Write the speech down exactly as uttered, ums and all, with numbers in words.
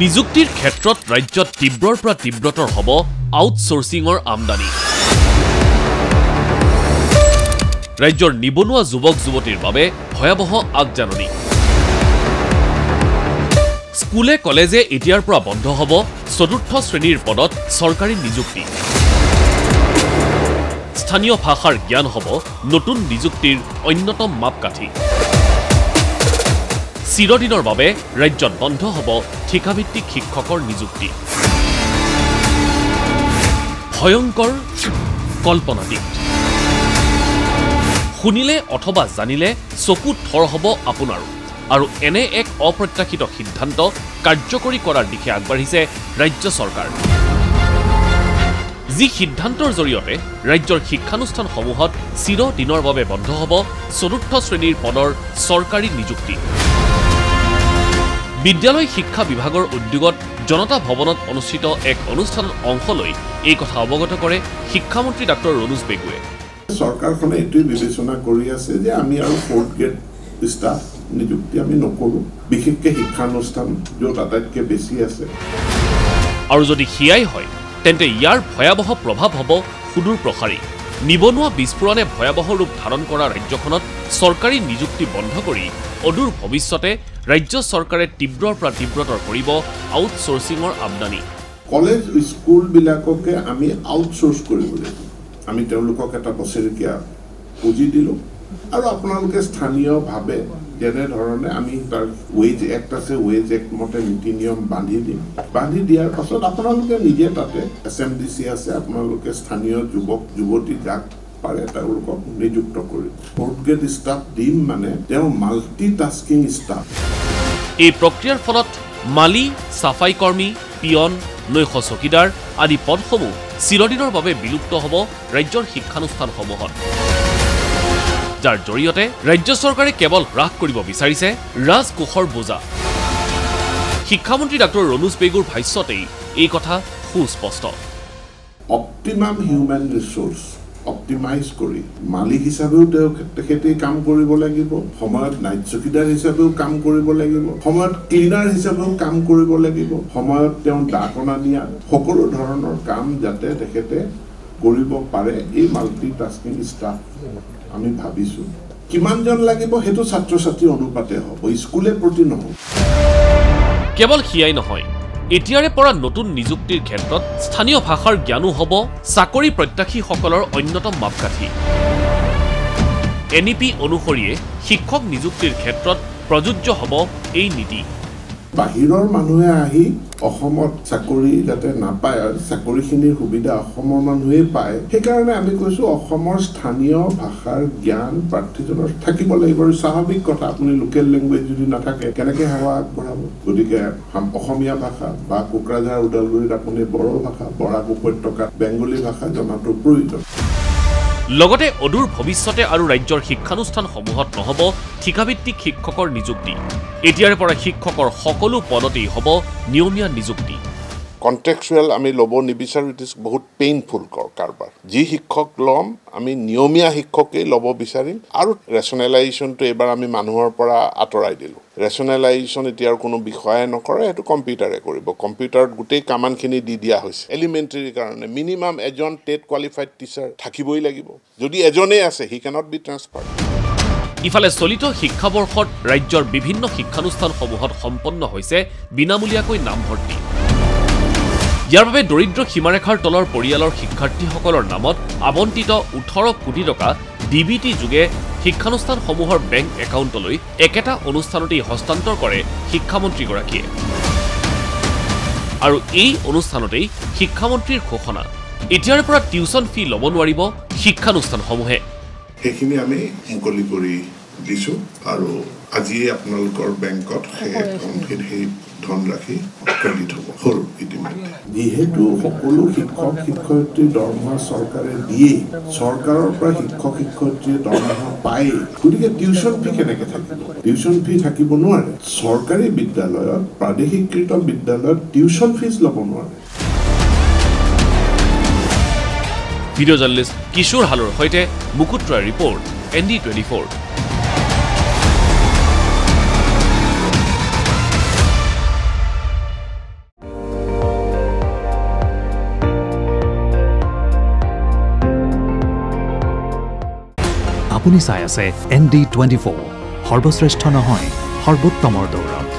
নিযুক্তিৰ ক্ষেত্ৰত ৰাজ্যত তীব্ৰৰ পৰা তীব্ৰতৰ হ'ব আউটসোৰ্সিংৰ আমদানি ৰাজ্যৰ নিবনুৱা যুৱক যুৱতীৰ বাবে ভয়াবহ আগজাননী স্কুলে কলেজে এতিয়াৰ পৰা বন্ধ হ'ব চতুৰ্থ শ্ৰেণীৰ পদত চৰকাৰী নিযুক্তি স্থানীয় ভাষাৰ জ্ঞান হ'ব নতুন নিযুক্তিৰ অন্যতম মাপকাঠি চিৰদিনৰ বাবে ৰাজ্যত বন্ধ হ'ব ঠিকাভিত্তিক শিক্ষকৰ নিযুক্তি ভয়ংকৰ কল্পনাতীত শুনিলে অথবা জানিলে চকু থৰ হ'ব আপোনাৰ আৰু এনে এক অপ্ৰত্যাশিত সিদ্ধান্ত কাৰ্যকৰী কৰাৰ দিশে আগবাঢ়িছে ৰাজ্য চৰকাৰ যি সিদ্ধান্তৰ জৰিয়তে ৰাজ্যৰ শিক্ষানুষ্ঠানসমূহত চিৰদিনৰ বাবে বন্ধ হ'ব চতুৰ্থ শ্ৰেণীৰ পদৰ চৰকাৰী নিযুক্তি বিদ্যালয় শিক্ষা বিভাগৰ উদ্যোগত জনতা ভৱনত অনুষ্ঠিত এক অনুষ্ঠানত অংশ লৈ এই কথা অৱগত কৰে শিক্ষামন্ত্ৰী ডঃ ৰণুজ বেগুৱে চৰকাৰখনে এটো বিবেচনা কৰি আছে যে আমি আৰু ফৰ্থ গ্ৰেড ষ্টাফ নিযুক্তি আমি নকৰো বিশেষকৈ শিক্ষানুষ্ঠান যত আটাইতকৈ বেছি আছে আৰু যদি হিয়াই হয় তেন্তে ইয়াৰ ভয়াবহ প্ৰভাৱ হ'ব সুদূৰ প্ৰসাৰী নিবনুৱা বিস্ফোৰণে ভয়াবহ ৰূপ ধাৰণ কৰা ৰাজ্যখনত চৰকাৰী নিযুক্তি বন্ধ কৰি অদূৰ ভৱিষ্যতে ৰাজ্য চৰকাৰে তীব্ৰৰ পৰা তীব্ৰতৰ কৰিব আউটসোৰ্সিংৰ আমদানি কলেজ স্কুল বিলাককে আমি আউটসোৰ্স কৰিবলৈ আমি তেওঁলোকক এটা বছৰীয়া পুঁজি দিলো আৰু আপোনালোকে স্থানীয়ভাৱে যেনে ধৰণে আমি তাৰ ওয়েজ এক্ট আছে ওয়েজ এক্ট মতে নীতি নিয়ম বান্ধি দিম বান্ধি দিয়াৰ পাছত আপোনালোকে নিজে তাতে এছএমডিসি আছে আপোনালোকে স্থানীয় যুৱক যুৱতী যাক পাৰে তেওঁলোকক নিযুক্ত কৰি ফৰ্থ গ্ৰেড ষ্টাফ দিম মানে তেওঁ মাল্টিটাস্কিং ষ্টাফ এই প্ৰক্ৰিয়াৰ ফলত মালি সাফাই কৰ্মী পিয়ন নৈশ চকীদাৰ আদি পদসমূহ চিৰদিনৰ বাবে বিলুপ্ত হ'ব ৰাজ্যৰ শিক্ষানুষ্ঠানসমূহত যাৰ জৰিয়তে ৰাজ্য চৰকাৰে কেৱল হ্ৰাস কৰিব বিচাৰিছে ৰাজকোষৰ বোজা শিক্ষামন্ত্ৰী ডঃ ৰণুজ বেগুৰ ভাষ্যতেই এই কথা সুস্পষ্ট অপ্টিমাম হিউম্যান ৰিসোৰ্স অপ্টিমাইজ কৰি মালিক হিচাপেও তেখেতে কাম কৰিব লাগিব সময়ত নাইট চকীদাৰ হিচাপেও কাম কৰিব লাগিব সময়ত ক্লিনাৰ হিচাপেও কাম কৰিব লাগিব সময়ত তেওঁ ডাকনা নিয়া সকলো ধৰণৰ কাম যাতে তেখেতে কৰিব পাৰে এই মাল্টিটাস্কিং ষ্টাফ আমি ভাবিছো কিমান জন লাগিব হেতু ছাত্ৰ ছাত্ৰী অনুপাতে হ'ব স্কুলে প্ৰতি নহয় কেৱল হিয়াই নহয় এতিয়াৰে পৰা নতুন নিযুক্তিৰ ক্ষেত্ৰত স্থানীয় ভাষাৰ জ্ঞানো হ'ব চাকৰি প্ৰত্যাশীসকলৰ অন্যতম মাপকাঠি এনইপি অনুসৰি শিক্ষক নিযুক্তিৰ ক্ষেত্ৰত প্ৰযোজ্য হ'ব এই নীতি বাহিৰৰ মানুহে আহি অসমত চাকৰি যাতে নাপায় আৰু চাকৰিখিনিৰ সুবিধা অসমৰ মানুহে পায় সেইকাৰণে আমি কৈছো অসমৰ স্থানীয় ভাষাৰ জ্ঞান প্ৰাৰ্থীজনৰ থাকিব লাগিব আৰু স্বাভাৱিক কথা আপুনি লোকেল ল্যাঙ্গুৱেজ যদি নাথাকে কেনেকৈ সেৱা আগবঢ়াব গতিকে অসমীয়া ভাষা বা কোকৰাঝাৰ ওদালগুৰিত আপুনি বড়ো ভাষা বৰাক উপত্যকাত বেংগলী ভাষা জনাটো প্ৰয়োজন লগতে অদূৰ ভৱিষ্যতে আৰু ৰাজ্যৰ শিক্ষানুষ্ঠানসমূহত নহ'ব ঠিকাভিত্তিক শিক্ষকৰ নিযুক্তি এতিয়াৰ পৰা শিক্ষকৰ সকলো পদতেই হ'ব নিয়মীয়া নিযুক্তি কন্ট্ৰাকচুয়াল আমি লব নিবিচাৰো ইট ইজ বহুত পেইনফুল কাৰবাৰ যি শিক্ষক লম আমি নিয়মীয়া শিক্ষককেই লব বিচাৰিম আৰু ৰেচনেলাইজেশ্যনটো এবাৰ আমি মানুহৰ পৰা আঁতৰাই দিলো ৰেচনেলাইজেশ্যন এতিয়াৰ কোনো বিষয়ে নকৰে এটো কম্পিউটাৰে কৰিব কম্পিউটাৰত গোটেই কামানখিনি দি দিয়া হৈছে এলিমেন্টাৰীৰ কাৰণে মিনিমাম এজন টেট কোৱালিফাইড টিচাৰ থাকিবই লাগিব যদি এজনেই আছে হি কেনট বি ট্ৰান্সফাৰ ইফালে চলিত শিক্ষাবৰ্ষত ৰাজ্যৰ বিভিন্ন শিক্ষানুষ্ঠানসমূহত সম্পন্ন হৈছে বিনামূলীয়াকৈ নামভৰ্তি ইয়াৰ বাবে দৰিদ্ৰ সীমাৰেখাৰ তলৰ পৰিয়ালৰ শিক্ষাৰ্থীসকলৰ নামত আবণ্টিত ওঠৰ কোটি টকা ডিবিটি যোগে শিক্ষানুষ্ঠানসমূহৰ বেংক একাউণ্টলৈ একেটা অনুষ্ঠানতেই হস্তান্তৰ কৰে শিক্ষামন্ত্ৰীগৰাকীয়ে আৰু এই অনুষ্ঠানতেই শিক্ষামন্ত্ৰীৰ ঘোষণা এতিয়াৰ পৰা টিউচন ফি ল'ব নোৱাৰিব শিক্ষানুষ্ঠানসমূহে সেইখিনি আমি মুকলি কৰি দিছো আৰু আজি আপোনালোকৰ বেংকত সেই ধন ৰাখি ক্ৰেডিট হ'ব সৰু ইতিমধ্যে যিহেতু সকলো শিক্ষক শিক্ষয়িত্ৰীৰ দৰমহা চৰকাৰে দিয়ে চৰকাৰৰ পৰা শিক্ষক শিক্ষয়িত্ৰীয়ে দৰমহা পায় গতিকে টিউচন ফি কেনেকৈ থাকিব টিউচন ফি থাকিব নোৱাৰে চৰকাৰী বিদ্যালয়ত প্ৰাদেশিকৃত বিদ্যালয়ত টিউচন ফিজ ল'ব নোৱাৰে ভিডিঅ' জাৰ্নেলিষ্ট কিশোৰ হালৰ সৈতে Mukut Roy report N D twenty four. আপুনি চাই আছে এন ডি টুৱেণ্টি ফ'ৰ সৰ্বশ্ৰেষ্ঠ নহয় সৰ্বোত্তমৰ দৌৰত।